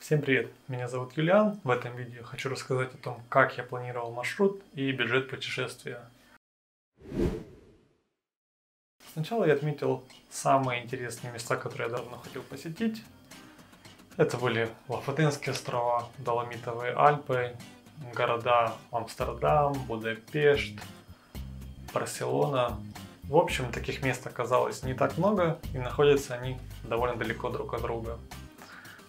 Всем привет, меня зовут Юлиан. В этом видео хочу рассказать о том, как я планировал маршрут и бюджет путешествия. Сначала я отметил самые интересные места, которые я давно хотел посетить. Это были Лофотенские острова, Доломитовые Альпы, города Амстердам, Будапешт, Барселона. В общем, таких мест оказалось не так много, и находятся они довольно далеко друг от друга.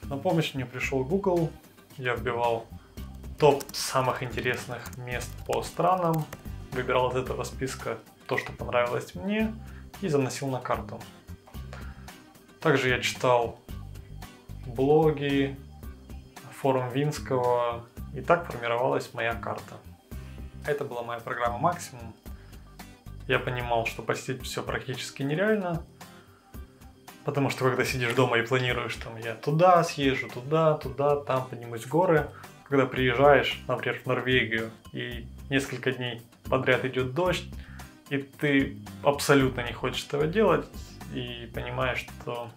На помощь мне пришел Google, я вбивал топ самых интересных мест по странам, выбирал из этого списка то, что понравилось мне, и заносил на карту. Также я читал блоги, форум Винского, и так формировалась моя карта. Это была моя программа «Максимум». Я понимал, что посетить все практически нереально, потому что когда сидишь дома и планируешь, там, я туда съезжу, туда, там поднимусь в горы. Когда приезжаешь, например, в Норвегию, и несколько дней подряд идет дождь, и ты абсолютно не хочешь этого делать, и понимаешь, что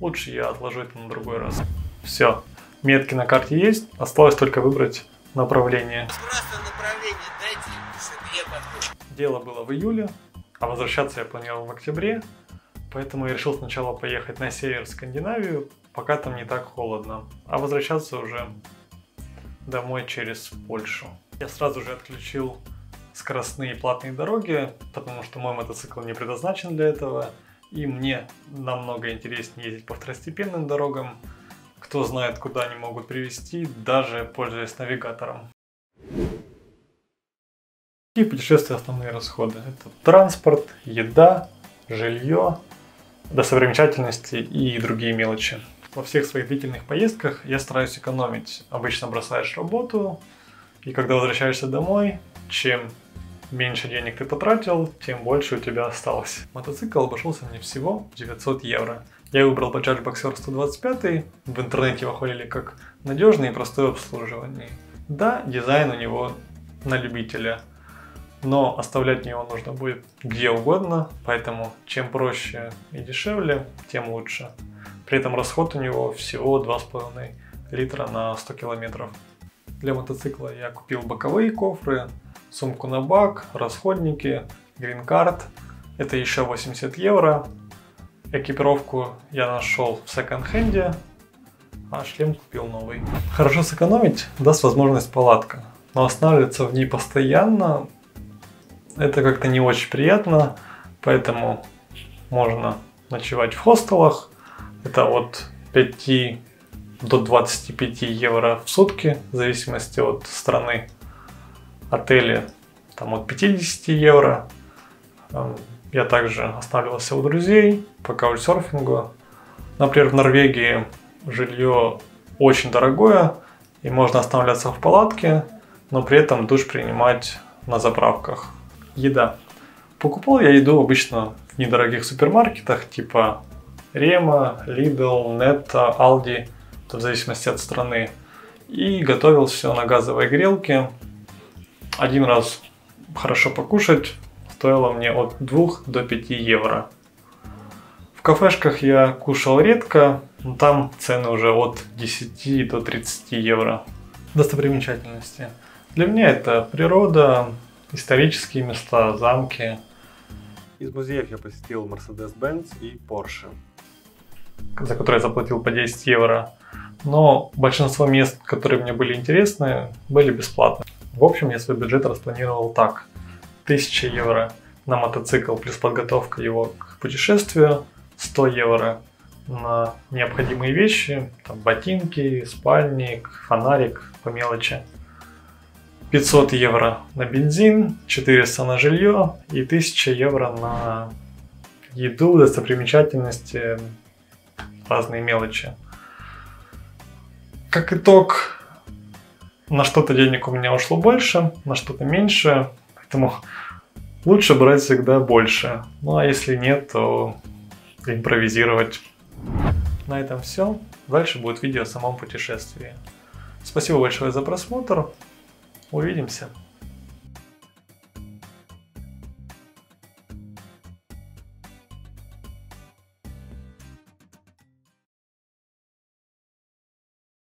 лучше я отложу это на другой раз. Все, метки на карте есть, осталось только выбрать направление. Просто направление, дайте, чтобы я подходил. Дело было в июле, а возвращаться я планировал в октябре. Поэтому я решил сначала поехать на север, в Скандинавию, пока там не так холодно, а возвращаться уже домой через Польшу. Я сразу же отключил скоростные платные дороги, потому что мой мотоцикл не предназначен для этого, и мне намного интереснее ездить по второстепенным дорогам, кто знает, куда они могут привезти, даже пользуясь навигатором. И путешествия основные расходы. Это транспорт, еда, жилье, достопримечательности и другие мелочи. Во всех своих длительных поездках я стараюсь экономить. Обычно бросаешь работу, и когда возвращаешься домой, чем меньше денег ты потратил, тем больше у тебя осталось. Мотоцикл обошелся мне всего 900 евро. Я выбрал Bajaj Boxer 125, в интернете его хвалили как надежный и простой в обслуживании. Да, дизайн у него на любителя. Но оставлять его нужно будет где угодно, поэтому чем проще и дешевле, тем лучше. При этом расход у него всего 2,5 литра на 100 километров. Для мотоцикла я купил боковые кофры, сумку на бак, расходники, green card. Это еще 80 евро. Экипировку я нашел в секонд-хенде, а шлем купил новый. Хорошо сэкономить даст возможность палатка, но останавливаться в ней постоянно это как-то не очень приятно, поэтому можно ночевать в хостелах. Это от 5 до 25 евро в сутки, в зависимости от страны. Отели там от 50 евро. Я также останавливался у друзей по каучсерфингу. Например, в Норвегии жилье очень дорогое, и можно останавливаться в палатке, но при этом душ принимать на заправках. Еда. Покупал я еду обычно в недорогих супермаркетах, типа Рема, Лидл, Нета, Алди, в зависимости от страны. И готовил все на газовой грелке. Один раз хорошо покушать стоило мне от 2 до 5 евро. В кафешках я кушал редко, но там цены уже от 10 до 30 евро. Достопримечательности. Для меня это природа, исторические места, замки. Из музеев я посетил Mercedes-Benz и Porsche, за которые я заплатил по 10 евро. Но большинство мест, которые мне были интересны, были бесплатны. В общем, я свой бюджет распланировал так. 1000 евро на мотоцикл плюс подготовка его к путешествию. 100 евро на необходимые вещи, там, ботинки, спальник, фонарик, по мелочи. 500 евро на бензин, 400 на жилье и 1000 евро на еду, достопримечательности, разные мелочи. Как итог, на что-то денег у меня ушло больше, на что-то меньше, поэтому лучше брать всегда больше. Ну а если нет, то импровизировать. На этом все. Дальше будет видео о самом путешествии. Спасибо большое за просмотр. Увидимся.